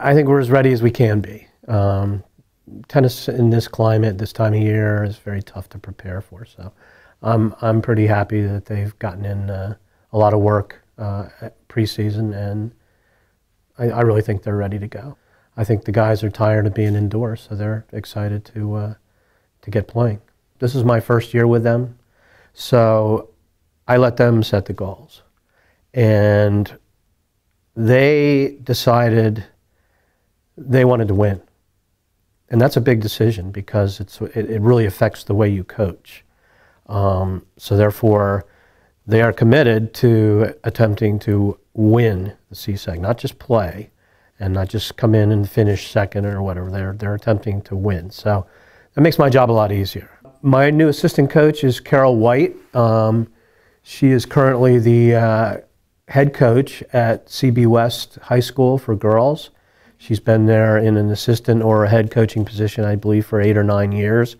I think we're as ready as we can be. Tennis in this climate, this time of year, is very tough to prepare for. So I'm pretty happy that they've gotten in a lot of work at preseason, and I really think they're ready to go. I think the guys are tired of being indoors, so they're excited to get playing. This is my first year with them, so I let them set the goals. And they decided they wanted to win. And that's a big decision because it really affects the way you coach. So therefore, they are committed to attempting to win the CSAC, not just play and not just come in and finish second or whatever. They're attempting to win. So that makes my job a lot easier. My new assistant coach is Carol White. She is currently the head coach at CB West High School for girls. She's been there in an assistant or a head coaching position, I believe, for 8 or 9 years.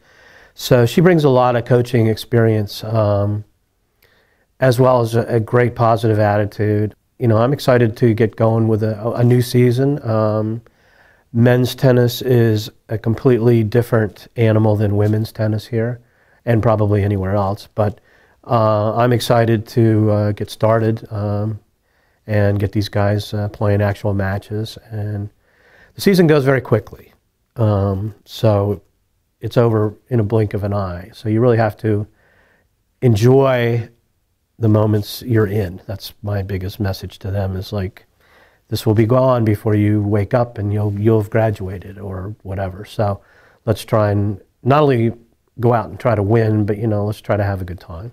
So she brings a lot of coaching experience, as well as a great positive attitude. You know, I'm excited to get going with a new season. Men's tennis is a completely different animal than women's tennis here, and probably anywhere else. But I'm excited to get started and get these guys playing actual matches. And the season goes very quickly, so it's over in a blink of an eye. So you really have to enjoy the moments you're in. That's my biggest message to them, is like, this will be gone before you wake up and you'll have graduated or whatever. So let's try and not only go out and try to win, but, you know, let's try to have a good time.